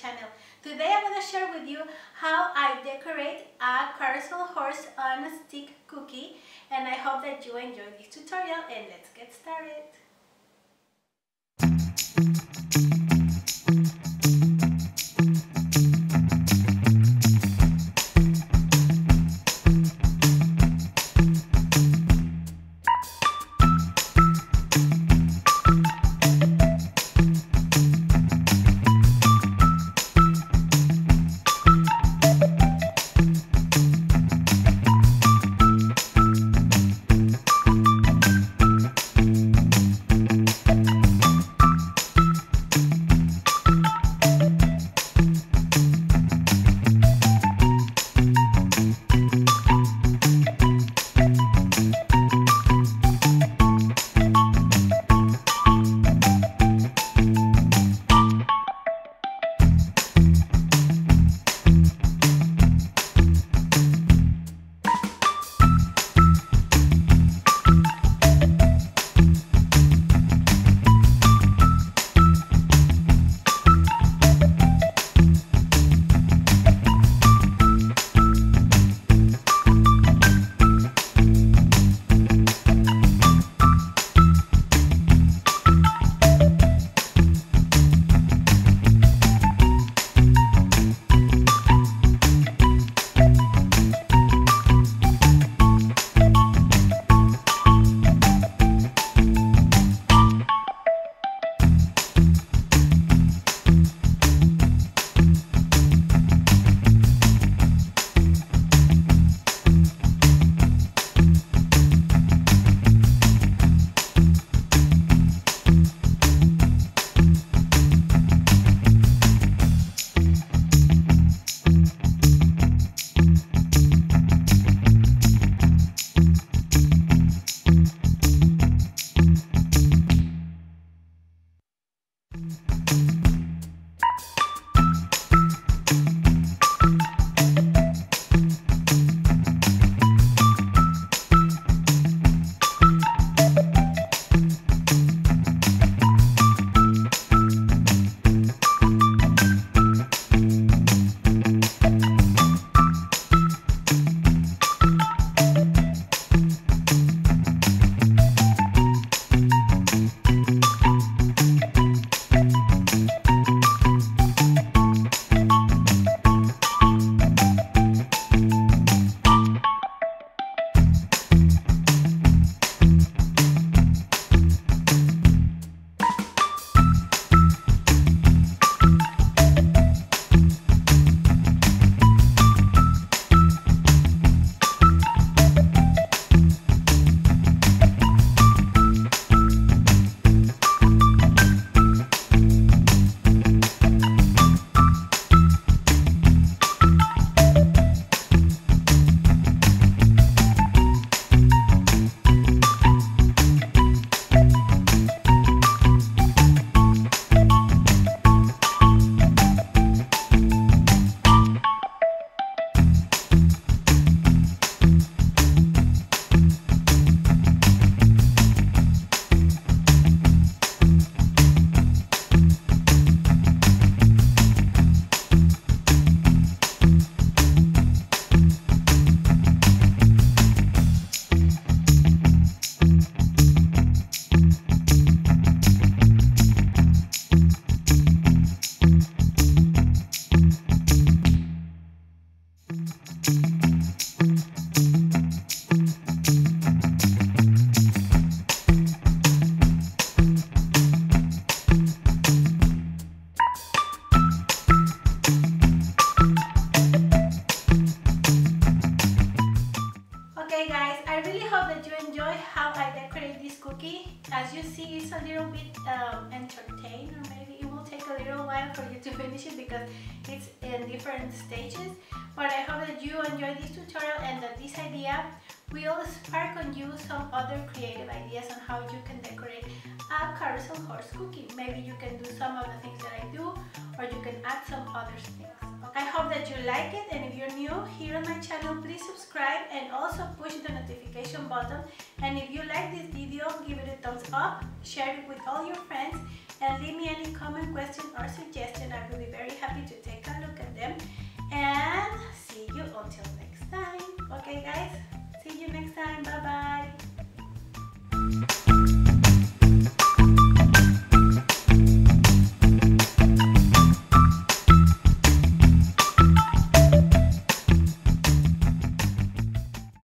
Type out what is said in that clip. channel. Today I'm going to share with you how I decorate a carousel horse on a stick cookie, and I hope that you enjoy this tutorial, and let's get started. As you see, it's a little bit entertained, or maybe it will take a little while for you to finish it because it's in different stages, but I hope that you enjoy this tutorial and that this idea will spark on you some other creative ideas on how you can decorate a carousel horse cookie. Maybe you can do some of the things that I do, or you can add some other things. I hope that you like it, and if you're new here on my channel, please subscribe and also push the notification button. And if you like this video, give it a thumbs up, share it with all your friends, and leave me any comment, question or suggestion. I will be very happy to take a look at them, and see you until next time.